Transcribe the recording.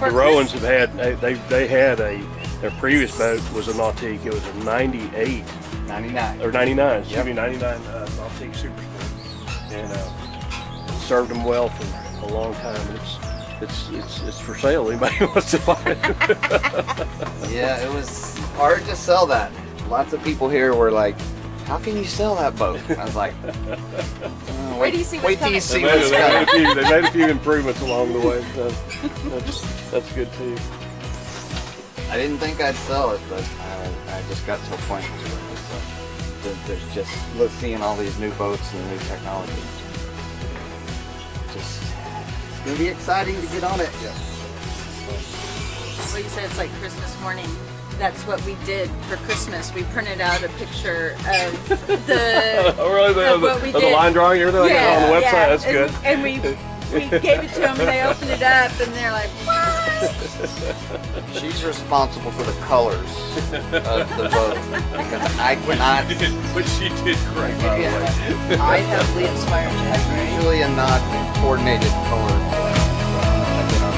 the Rowans have had, their previous boat was a Nautique. It was a 98. 99. Or 99, excuse me, 99 Nautique Super Sport. And served them well for a long time. It's for sale. Anybody wants to buy it? Yeah, it was hard to sell that. Lots of people here were like, how can you sell that boat? And I was like, wait till you see what's coming. They made a few improvements along the way. So that's good too. I didn't think I'd sell it, but I just got to a point where there's just seeing all these new boats and new technology. It's going to be exciting to get on it. Yeah. So you said it's like Christmas morning. That's what we did for Christmas. We printed out a picture of the of the line drawing, everything on the website. Yeah. That's good. And we gave it to them, and they opened it up, and they're like, "What?" She's responsible for the colors of the boat because I cannot. But she did correct. Yeah. I heavily inspired. Usually, a not coordinated color.